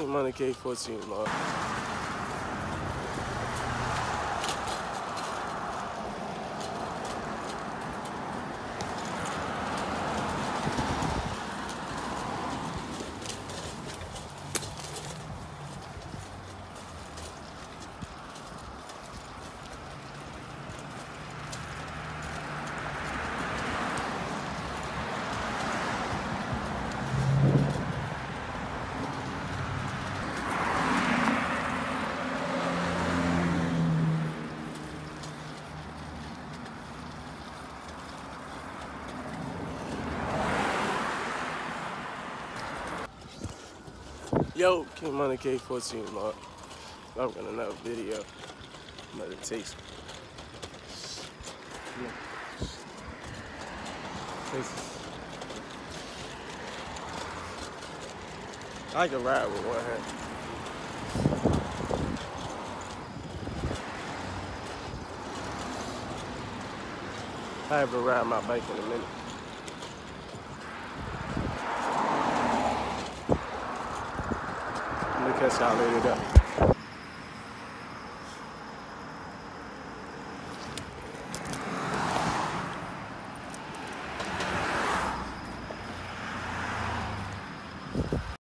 kingmoneyk14 vlog. Yo, kingmoneyk14 vlog. I'm gonna another video, another taste. I can ride with one hand. I haven't ride my bike in a minute. I'm gonna catch y'all later though.